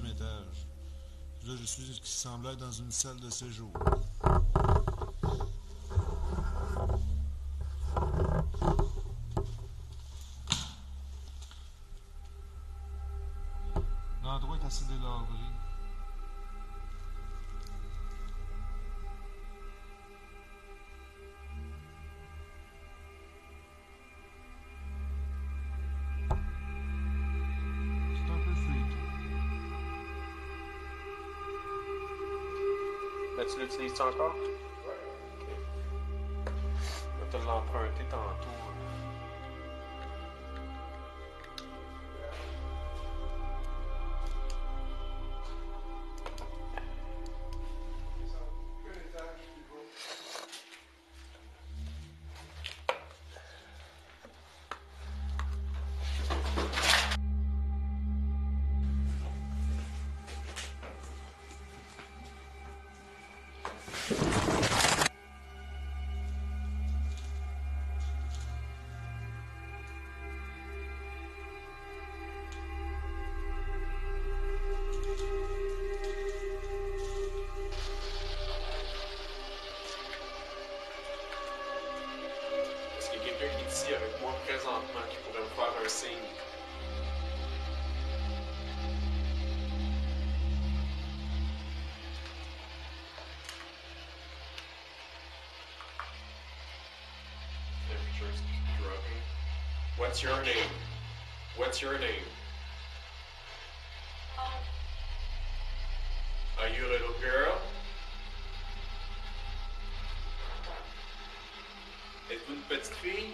deuxième étage. Là, je suis ce qui semblait être dans une salle de séjour. L'endroit est assez délabré. Tu l'utilises encore? Ouais, ok. Je vais te l'emprunter tantôt. Avec moi présentement qui pourrait me faire un signe. Temperature's dropping. What's your name? What's your name? Are you a little girl? Êtes-vous une petite fille?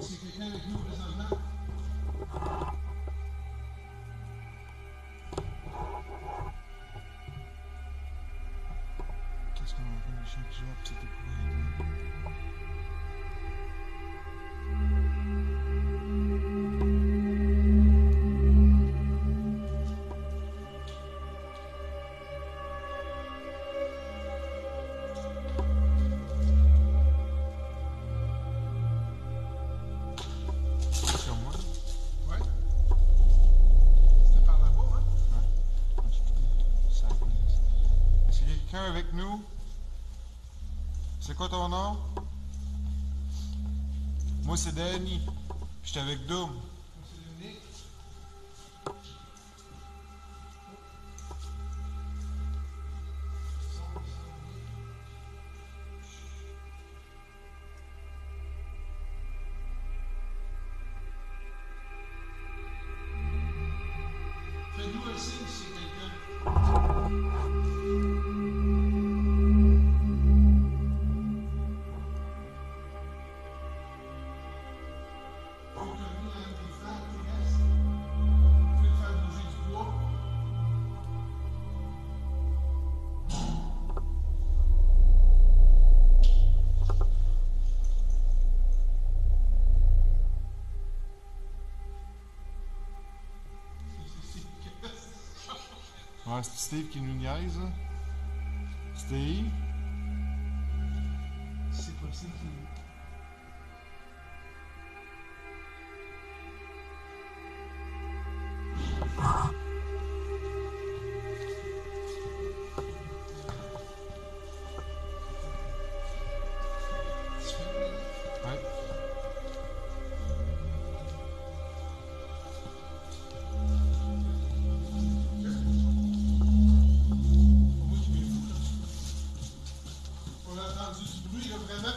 Est-ce qu'il y a quelqu'un avec nous présentement? Qu'est-ce qu'on a fait à chaque job, c'était pour aider? Avec nous. C'est quoi ton nom? Moi, c'est Danny. J'étais avec Dom. Fais-nous un signe si quelqu'un. Ouais, c'est Steve qui nous niaise. Steve. C'est possible qu'il nous...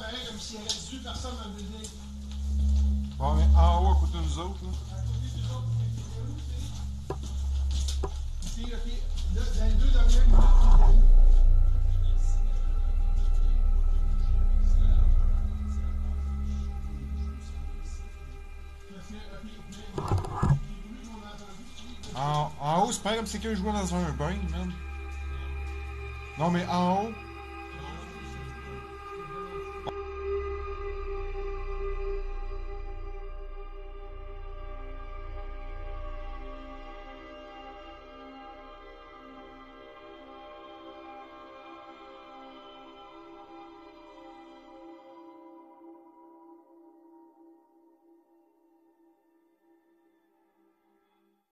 Il y a dû personne dans le building. Bon, mais en haut, à côté de nous autres. À côté de nous autres, c'est où, OK. Dans les deux dernières minutes, En haut, c'est pareil comme si quelqu'un jouait dans un bain, man. Non, mais en haut,